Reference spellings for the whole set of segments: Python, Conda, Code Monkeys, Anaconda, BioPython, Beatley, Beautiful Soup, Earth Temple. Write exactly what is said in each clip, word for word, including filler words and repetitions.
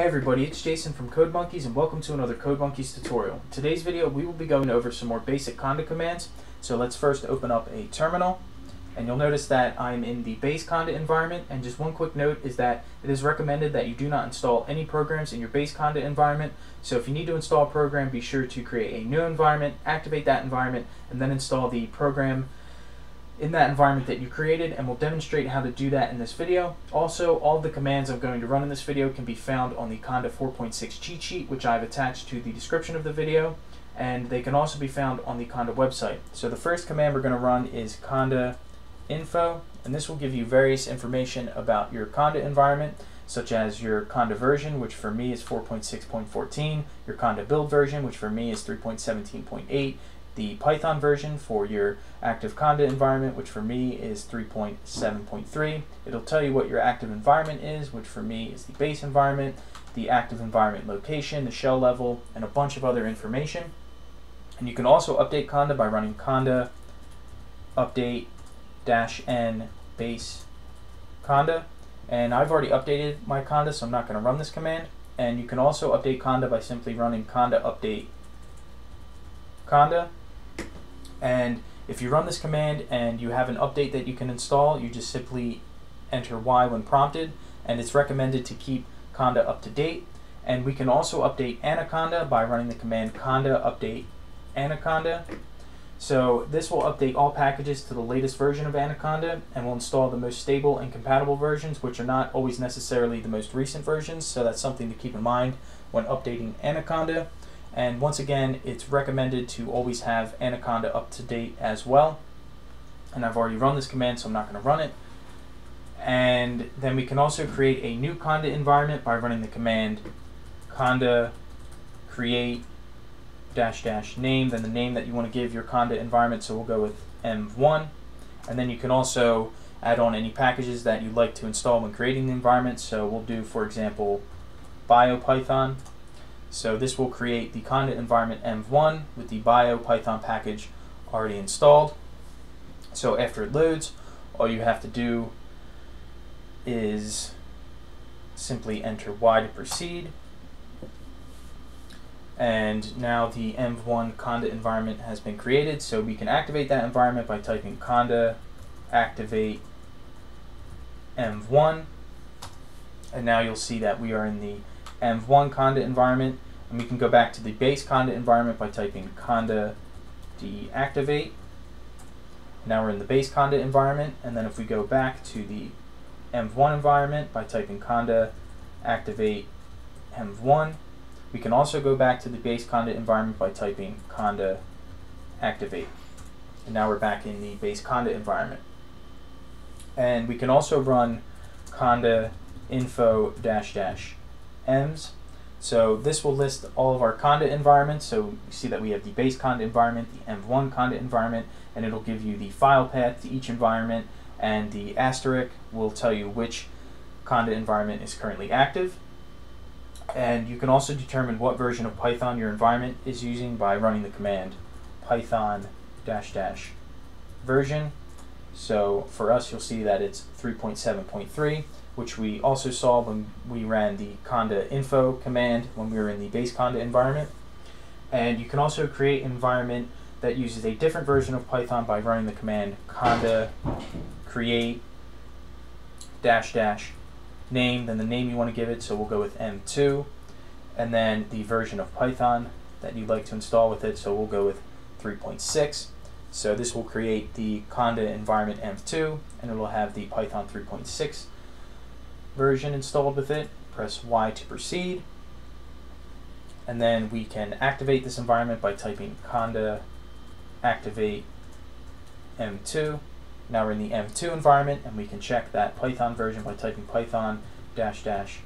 Hey everybody, it's Jason from Code Monkeys and welcome to another Code Monkeys tutorial. In today's video we will be going over some more basic conda commands. So let's first open up a terminal, and you'll notice that I'm in the base conda environment. And just one quick note is that it is recommended that you do not install any programs in your base conda environment. So if you need to install a program, be sure to create a new environment, activate that environment, and then install the program in that environment that you created, and we'll demonstrate how to do that in this video. Also, all the commands I'm going to run in this video can be found on the Conda four point six cheat sheet, which I've attached to the description of the video, and they can also be found on the Conda website. So the first command we're going to run is Conda info, and this will give you various information about your Conda environment, such as your Conda version, which for me is four point six point fourteen, your Conda build version, which for me is three point seventeen point eight, the Python version for your active conda environment, which for me is three point seven point three. It'll tell you what your active environment is, which for me is the base environment, the active environment location, the shell level, and a bunch of other information. And you can also update conda by running conda update dash n base conda. And I've already updated my conda, so I'm not going to run this command. And you can also update conda by simply running conda update conda. And if you run this command and you have an update that you can install, you just simply enter Y when prompted, and it's recommended to keep conda up to date. And we can also update Anaconda by running the command conda update Anaconda. So this will update all packages to the latest version of Anaconda, and will install the most stable and compatible versions, which are not always necessarily the most recent versions, so that's something to keep in mind when updating Anaconda. And once again, it's recommended to always have Anaconda up to date as well. And I've already run this command, so I'm not going to run it. And then we can also create a new conda environment by running the command conda create dash dash name, then the name that you want to give your conda environment, so we'll go with M one. And then you can also add on any packages that you'd like to install when creating the environment. So we'll do, for example, BioPython. So this will create the conda environment M one with the BioPython package already installed. So after it loads, all you have to do is simply enter Y to proceed. And now the M one conda environment has been created. So we can activate that environment by typing conda activate M one. And now you'll see that we are in the M one conda environment, and we can go back to the base conda environment by typing conda deactivate. Now we're in the base conda environment, and then if we go back to the M one environment by typing conda activate M one, we can also go back to the base conda environment by typing conda activate. And now we're back in the base conda environment. And we can also run conda info dash dash M's. So this will list all of our conda environments. So you see that we have the base conda environment, the M one conda environment, and it'll give you the file path to each environment, and the asterisk will tell you which conda environment is currently active. And you can also determine what version of Python your environment is using by running the command Python dash dash version. So for us, you'll see that it's three point seven point three, which we also saw when we ran the conda info command when we were in the base conda environment. And you can also create an environment that uses a different version of Python by running the command conda create dash dash name, then the name you want to give it, so we'll go with M two, and then the version of Python that you'd like to install with it, so we'll go with three point six. So this will create the conda environment M two, and it'll have the Python three point six version installed with it. Press Y to proceed, and then we can activate this environment by typing conda activate M two. Now we're in the M two environment, and we can check that Python version by typing Python dash dash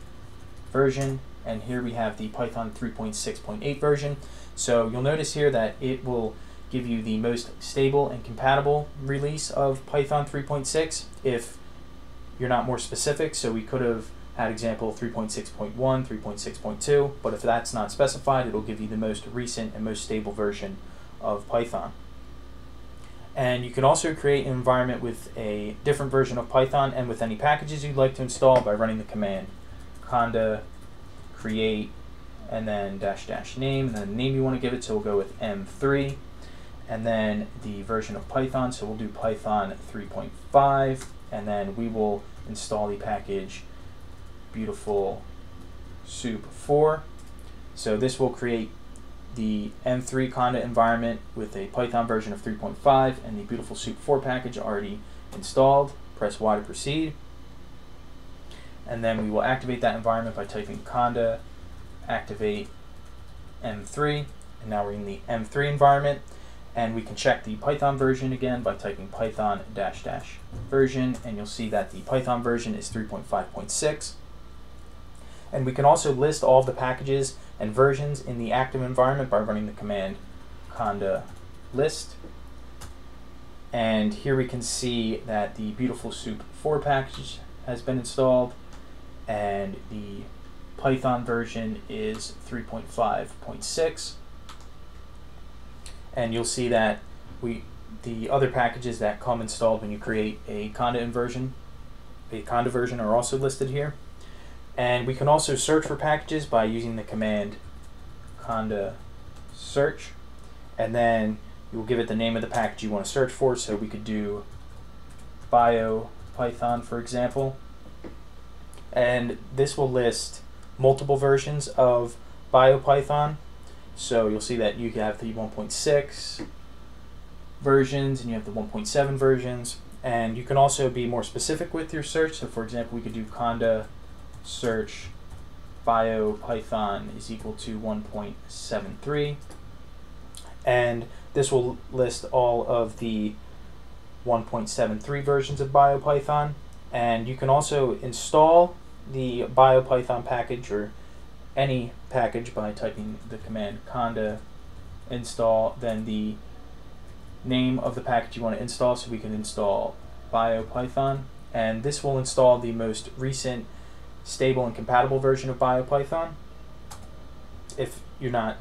version, and here we have the Python three point six point eight version. So you'll notice here that it will give you the most stable and compatible release of Python three point six if you're not more specific. So we could have had example three point six point one, three point six point two, but if that's not specified, it'll give you the most recent and most stable version of Python. And you can also create an environment with a different version of Python and with any packages you'd like to install by running the command conda create, and then dash dash name, and then the name you want to give it, so we'll go with M three, and then the version of Python, so we'll do Python three point five, and then we will install the package Beautiful Soup four. So this will create the M three Conda environment with a Python version of three point five and the Beautiful Soup four package already installed. Press Y to proceed. And then we will activate that environment by typing Conda activate M three. And now we're in the M three environment. And we can check the Python version again by typing Python dash dash version. And you'll see that the Python version is three point five point six. And we can also list all of the packages and versions in the active environment by running the command conda list. And here we can see that the Beautiful Soup four package has been installed and the Python version is three point five point six. And you'll see that we the other packages that come installed when you create a conda inversion, a conda version, are also listed here. And we can also search for packages by using the command conda search, and then you'll give it the name of the package you want to search for. So we could do BioPython, for example, and this will list multiple versions of BioPython. So you'll see that you have the one point six versions and you have the one point seven versions, and you can also be more specific with your search. So for example, we could do conda search BioPython is equal to one point seven three, and this will list all of the one point seven three versions of BioPython. And you can also install the BioPython package or any package by typing the command conda install, then the name of the package you want to install. So we can install BioPython, and this will install the most recent stable and compatible version of BioPython if you're not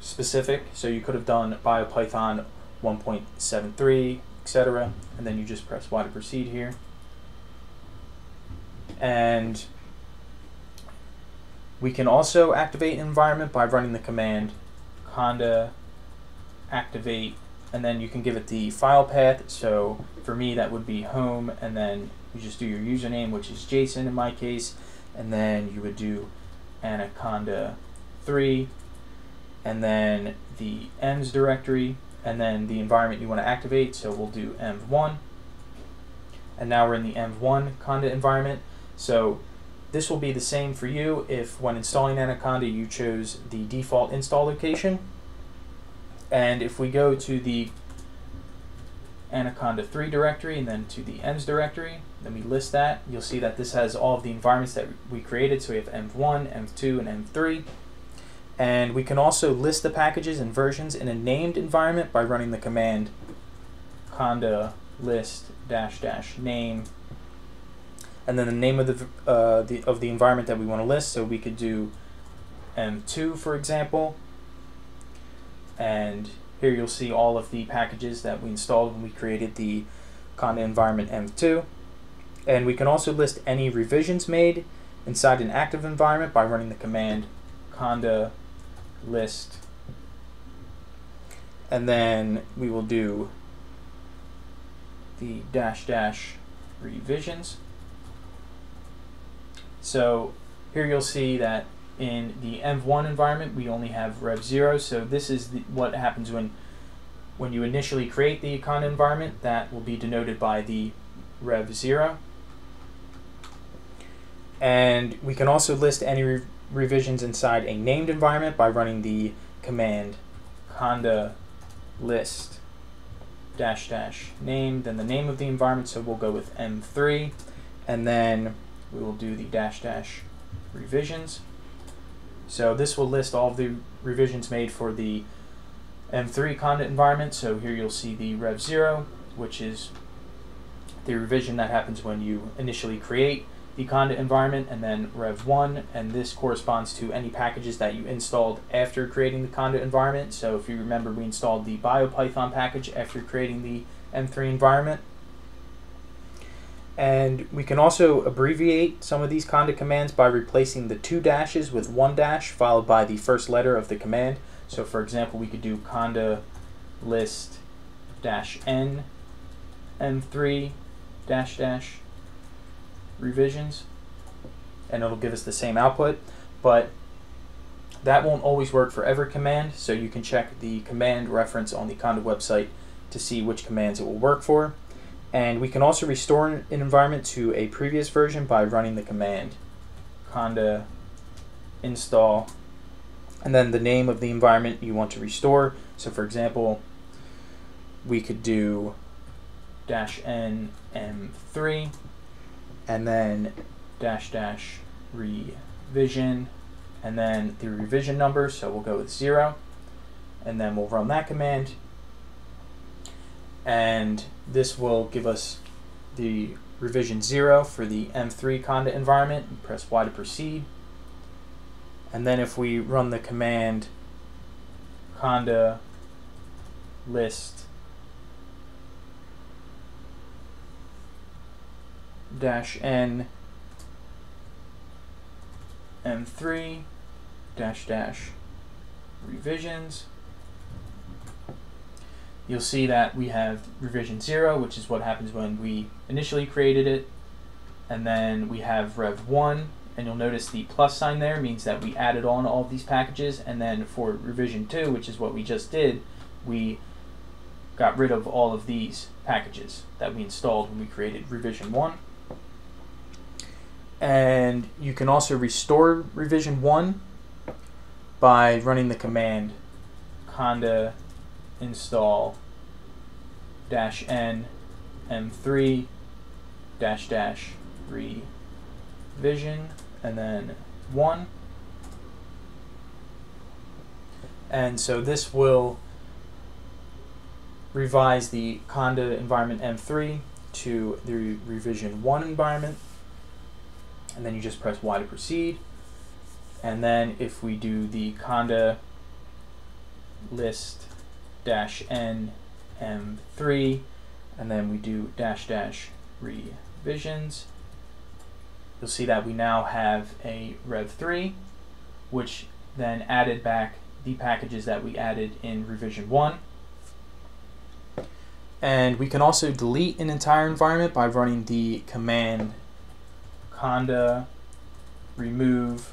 specific. So you could have done BioPython one point seven three, et cetera. And then you just press Y to proceed here. And we can also activate an environment by running the command conda activate, and then you can give it the file path. So for me, that would be home, and then you just do your username, which is Jason in my case, and then you would do Anaconda three, and then the envs directory, and then the environment you want to activate. So we'll do env one, and now we're in the env one conda environment. So this will be the same for you if when installing Anaconda you chose the default install location. And if we go to the Anaconda three directory and then to the envs directory, then we list that, you'll see that this has all of the environments that we created. So we have env one, env two, and env three. And we can also list the packages and versions in a named environment by running the command conda list dash dash name, and then the name of the, uh, the of the environment that we want to list. So we could do env two, for example, and here you'll see all of the packages that we installed when we created the conda environment env two. And we can also list any revisions made inside an active environment by running the command conda list, and then we will do the dash dash revisions. So here you'll see that in the env one environment, we only have rev zero. So this is the, what happens when when you initially create the conda environment. That will be denoted by the rev zero. And we can also list any re revisions inside a named environment by running the command conda list dash dash name, then the name of the environment. So we'll go with env three, and then we will do the dash dash revisions. So this will list all of the revisions made for the env three conda environment. So here you'll see the rev zero, which is the revision that happens when you initially create the conda environment, and then rev one, and this corresponds to any packages that you installed after creating the conda environment. So if you remember, we installed the BioPython package after creating the env three environment. And we can also abbreviate some of these conda commands by replacing the two dashes with one dash followed by the first letter of the command. So for example, we could do conda list dash n m three dash dash revisions, and it'll give us the same output. But that won't always work for every command, so you can check the command reference on the conda website to see which commands it will work for. And we can also restore an environment to a previous version by running the command conda install and then the name of the environment you want to restore. So for example, we could do dash n m three and then dash dash revision and then the revision number, so we'll go with zero, and then we'll run that command. And this will give us the revision zero for the M three conda environment. You press Y to proceed. And then if we run the command conda list dash n M three dash dash revisions, you'll see that we have revision zero, which is what happens when we initially created it. And then we have rev one, and you'll notice the plus sign there means that we added on all of these packages. And then for revision two, which is what we just did, we got rid of all of these packages that we installed when we created revision one. And you can also restore revision one by running the command conda install dash n m three dash dash revision and then one. And so this will revise the conda environment m three to the revision one environment, and then you just press Y to proceed. And then if we do the conda list dash n m three and then we do dash dash revisions, you'll see that we now have a rev three, which then added back the packages that we added in revision one. And we can also delete an entire environment by running the command conda remove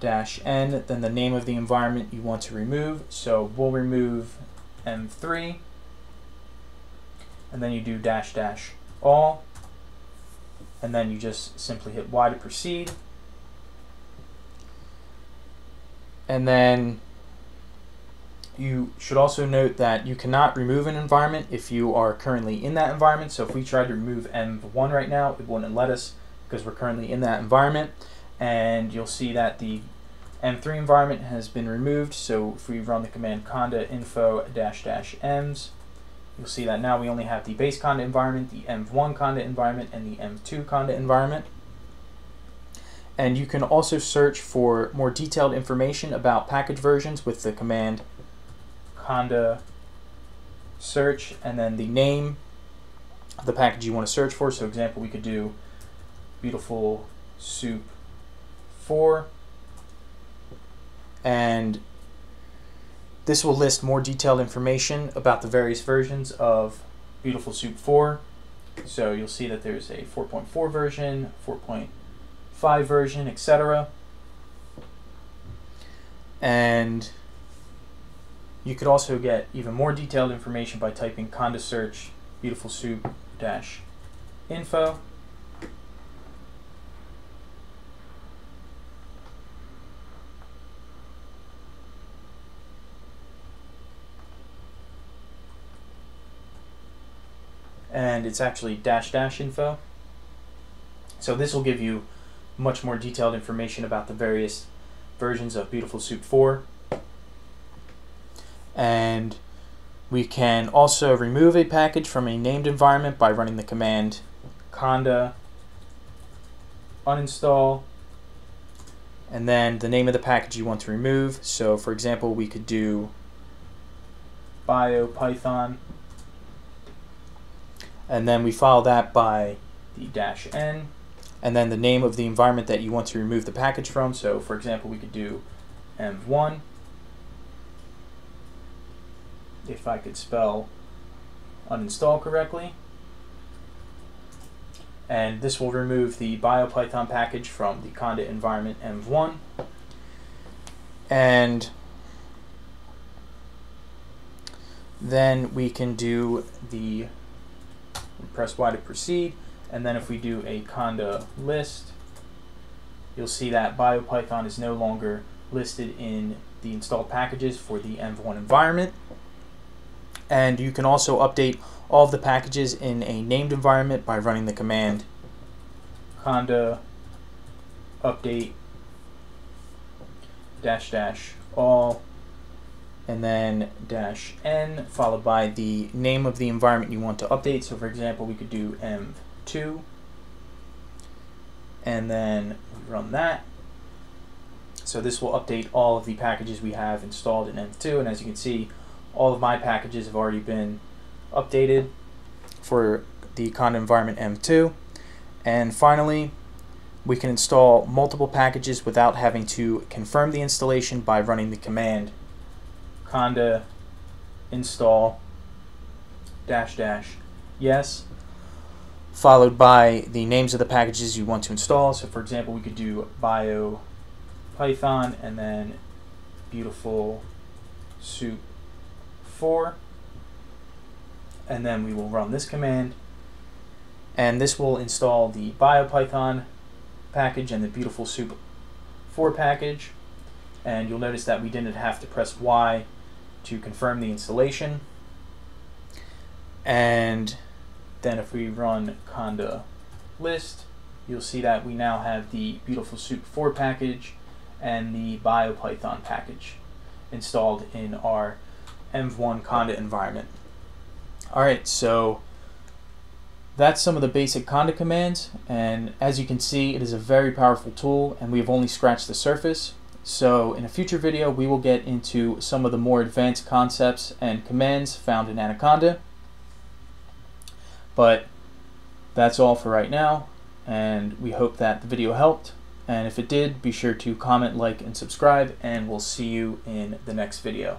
dash n, then the name of the environment you want to remove. So we'll remove m three, and then you do dash dash all, and then you just simply hit Y to proceed. And then you should also note that you cannot remove an environment if you are currently in that environment. So if we tried to remove m one right now, it wouldn't let us because we're currently in that environment. And you'll see that the M three environment has been removed. So if we run the command conda info dash dash ems, you'll see that now we only have the base conda environment, the M one conda environment, and the M two conda environment. And you can also search for more detailed information about package versions with the command conda search and then the name of the package you want to search for. So for example, we could do Beautiful Soup four, and this will list more detailed information about the various versions of Beautiful Soup four. So you'll see that there's a four point four version, four point five version, et cetera. And you could also get even more detailed information by typing conda search beautiful soup dash info. And it's actually dash dash info. So this will give you much more detailed information about the various versions of Beautiful Soup four. And we can also remove a package from a named environment by running the command conda uninstall and then the name of the package you want to remove. So for example, we could do BioPython, and then we follow that by the dash n, and then the name of the environment that you want to remove the package from. So for example, we could do env one. If I could spell uninstall correctly. And this will remove the BioPython package from the conda environment env one. And then we can do the press Y to proceed. And then if we do a conda list, you'll see that BioPython is no longer listed in the installed packages for the env one environment. And you can also update all of the packages in a named environment by running the command conda update dash dash all and then dash n followed by the name of the environment you want to update. So for example, we could do env two and then run that. So this will update all of the packages we have installed in env two, and as you can see, all of my packages have already been updated for the conda environment env two. And finally, we can install multiple packages without having to confirm the installation by running the command conda install dash dash yes, followed by the names of the packages you want to install. So for example, we could do BioPython and then Beautiful Soup four, and then we will run this command, and this will install the BioPython package and the Beautiful Soup four package. And you'll notice that we didn't have to press Y to confirm the installation. And then if we run conda list, you'll see that we now have the Beautiful Soup four package and the BioPython package installed in our env one conda environment. Alright, so that's some of the basic conda commands, and as you can see, it is a very powerful tool and we've only scratched the surface. So in a future video, we will get into some of the more advanced concepts and commands found in Anaconda. But that's all for right now, and we hope that the video helped. And if it did, be sure to comment, like, and subscribe, and we'll see you in the next video.